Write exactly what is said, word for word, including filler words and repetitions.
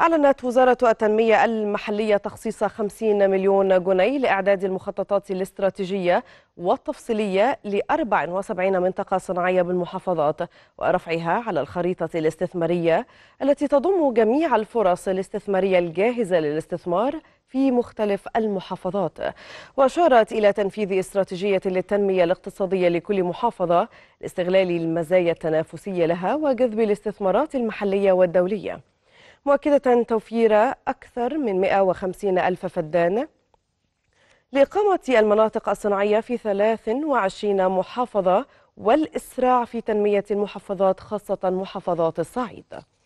أعلنت وزارة التنمية المحلية تخصيص خمسين مليون جنيه لإعداد المخططات الاستراتيجية والتفصيلية ل أربع وسبعين منطقة صناعية بالمحافظات ورفعها على الخريطة الاستثمارية التي تضم جميع الفرص الاستثمارية الجاهزة للاستثمار في مختلف المحافظات. وأشارت إلى تنفيذ استراتيجية للتنمية الاقتصادية لكل محافظة لاستغلال المزايا التنافسية لها وجذب الاستثمارات المحلية والدولية، مؤكدة توفير أكثر من مئة وخمسين ألف فدان لإقامة المناطق الصناعية في ثلاث وعشرين محافظة والإسراع في تنمية المحافظات خاصة محافظات الصعيد.